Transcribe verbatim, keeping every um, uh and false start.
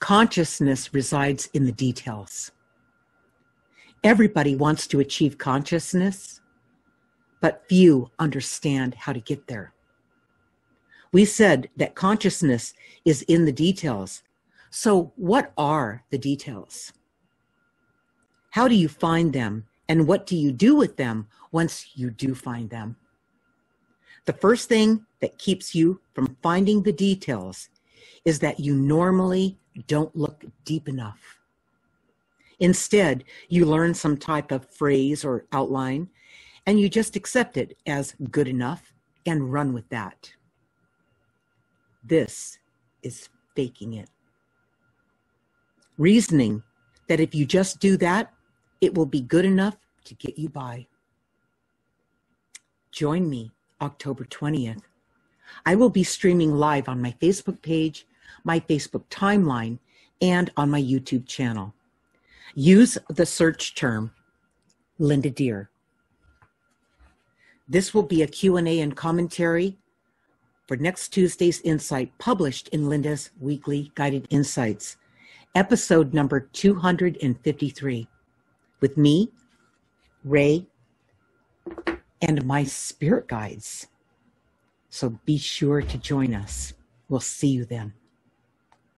Consciousness resides in the details. Everybody wants to achieve consciousness, but few understand how to get there. We said that consciousness is in the details. So what are the details? How do you find them, and what do you do with them once you do find them? The first thing that keeps you from finding the details is that you normally don't look deep enough. Instead, you learn some type of phrase or outline, and you just accept it as good enough and run with that. This is faking it. Reasoning that if you just do that, it will be good enough to get you by. Join me October twentieth. I will be streaming live on my Facebook page, my Facebook timeline, and on my YouTube channel. Use the search term, Linda Deir. This will be a Q and A and commentary for next Tuesday's insight published in Linda's Weekly Guided Insights, episode number two hundred fifty-three, with me, Ray, and my spirit guides. So be sure to join us. We'll see you then.